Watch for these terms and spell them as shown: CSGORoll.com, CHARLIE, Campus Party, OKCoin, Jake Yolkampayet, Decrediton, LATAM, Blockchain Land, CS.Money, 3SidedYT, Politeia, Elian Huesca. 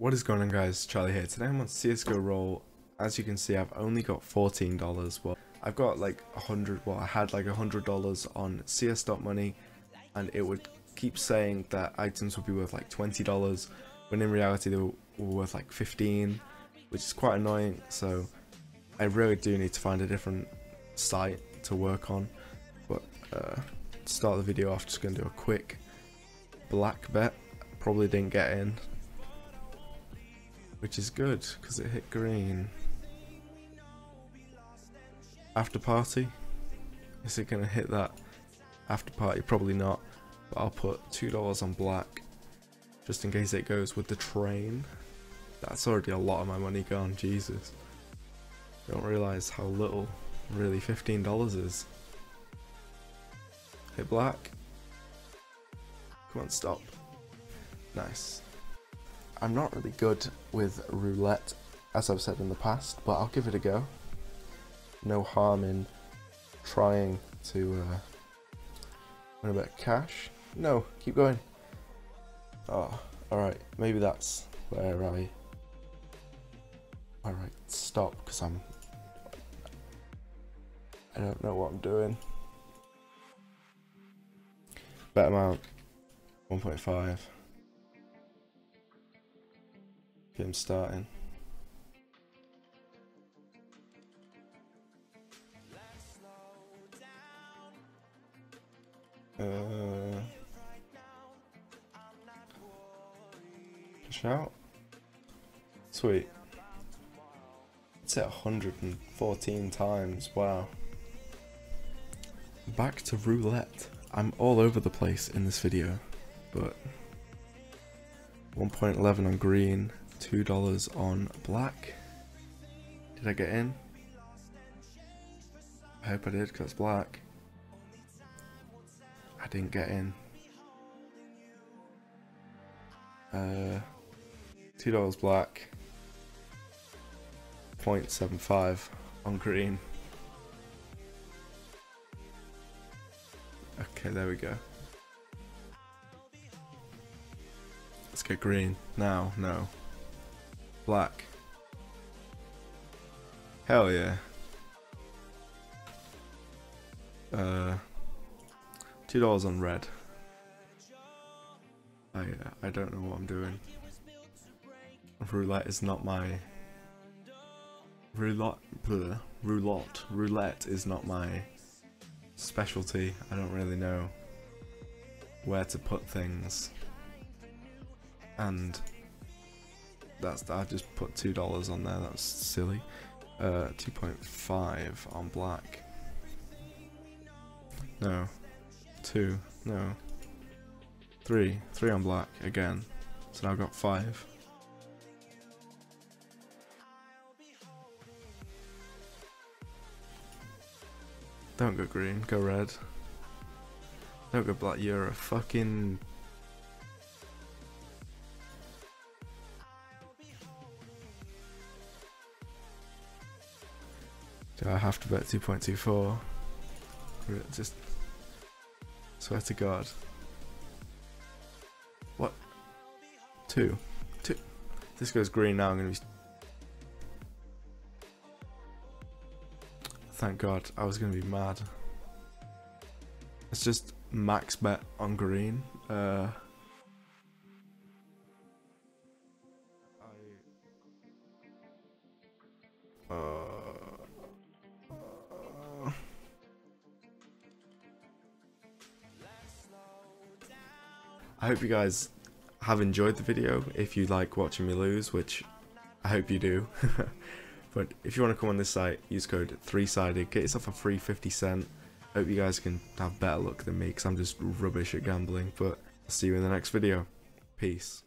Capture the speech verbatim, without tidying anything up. What is going on, guys? Charlie here. Today I'm on C S G O Roll. As you can see, I've only got fourteen dollars. Well, I've got like a hundred, well, I had like a hundred dollars on C S dot Money, and it would keep saying that items would be worth like twenty dollars, when in reality they were, were worth like fifteen, which is quite annoying. So I really do need to find a different site to work on. But uh, to start the video off, just going to do a quick black bet. Probably didn't get in, which is good because it hit green. After party, is it going to hit that after party? Probably not, but I'll put two dollars on black just in case it goes with the train. That's already a lot of my money gone, Jesus. I don't realise how little really fifteen dollars is. Hit black. Come on, stop. Nice. I'm not really good with roulette, as I've said in the past, but I'll give it a go. No harm in trying to uh, win a bit of cash. No, keep going. Oh, alright, maybe that's where I... Alright, stop, because I'm... I don't know what I'm doing. Bet amount, one point five. Him starting. Uh, push out. Sweet. It's at one hundred fourteen times. Wow. Back to roulette. I'm all over the place in this video, but one point one one on green. two dollars on black. Did I get in? I hope I did, because it's black. I didn't get in. Uh, two dollars black. zero point seven five on green. Okay, there we go. Let's get green. Now, no. Black. Hell yeah. Uh, two dollars on red. I uh, I don't know what I'm doing. Roulette is not my roulette. Bleh. Roulette. Roulette is not my specialty. I don't really know where to put things. And that's I just put two dollars on there. That's silly. Uh, two point five on black. No, two. No, three. Three on black again. So now I've got five. Don't go green. Go red. Don't go black. You're a fucking. Do I have to bet two point two four? Just swear to God. What? Two. Two. If this goes green now, I'm gonna be. Thank God, I was gonna be mad. It's just max bet on green. Uh. Uh. I hope you guys have enjoyed the video. If you like watching me lose, which I hope you do. But if you want to come on this site, use code three sided. Get yourself a free fifty cent. Hope you guys can have better luck than me, because I'm just rubbish at gambling. But I'll see you in the next video. Peace.